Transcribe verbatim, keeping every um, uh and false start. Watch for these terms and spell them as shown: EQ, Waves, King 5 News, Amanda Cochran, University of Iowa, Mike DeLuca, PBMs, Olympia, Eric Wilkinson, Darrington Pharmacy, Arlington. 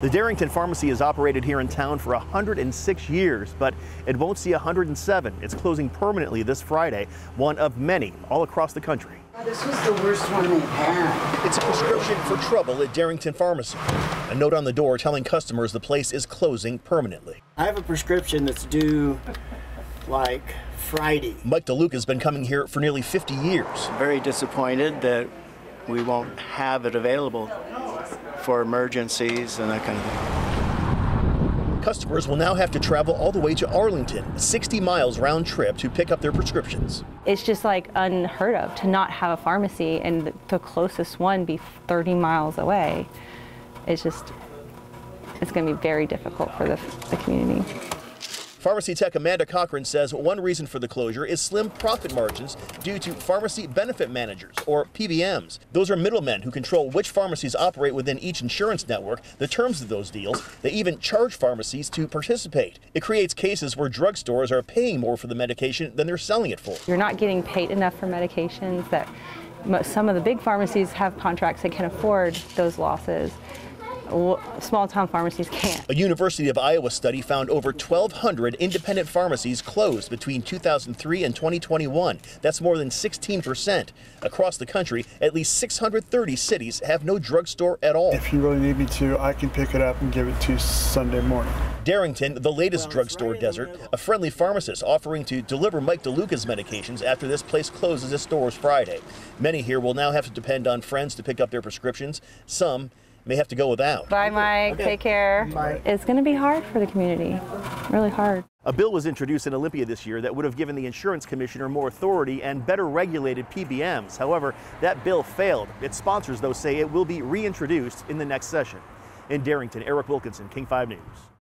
The Darrington Pharmacy has operated here in town for one hundred six years, but it won't see one hundred seven. It's closing permanently this Friday, one of many all across the country. This was the worst one they've had. It's a prescription for trouble at Darrington Pharmacy. A note on the door telling customers the place is closing permanently. I have a prescription that's due like Friday. Mike DeLuca has been coming here for nearly fifty years. Very disappointed that we won't have it available for emergencies and that kind of thing. Customers will now have to travel all the way to Arlington, sixty miles round trip, to pick up their prescriptions. It's just like unheard of to not have a pharmacy and the closest one be thirty miles away. It's just, it's going to be very difficult for the, the community. Pharmacy tech Amanda Cochran says one reason for the closure is slim profit margins due to pharmacy benefit managers, or P B Ms. Those are middlemen who control which pharmacies operate within each insurance network, the terms of those deals. They even charge pharmacies to participate. It creates cases where drugstores are paying more for the medication than they're selling it for. You're not getting paid enough for medications that some of the big pharmacies have contracts that can afford those losses. Small-town pharmacies can't. A University of Iowa study found over twelve hundred independent pharmacies closed between two thousand three and twenty twenty-one. That's more than sixteen percent. Across the country, at least six hundred thirty cities have no drugstore at all. If you really need me to, I can pick it up and give it to you Sunday morning. Darrington, the latest drugstore desert, a friendly pharmacist offering to deliver Mike DeLuca's medications after this place closes its doors Friday. Many here will now have to depend on friends to pick up their prescriptions. Some may have to go without. Bye, Mike. Okay. Take care. Bye. It's going to be hard for the community, really hard. A bill was introduced in Olympia this year that would have given the insurance commissioner more authority and better regulated P B Ms. However, that bill failed. Its sponsors, though, say it will be reintroduced in the next session. In Darrington, Eric Wilkinson, King five News.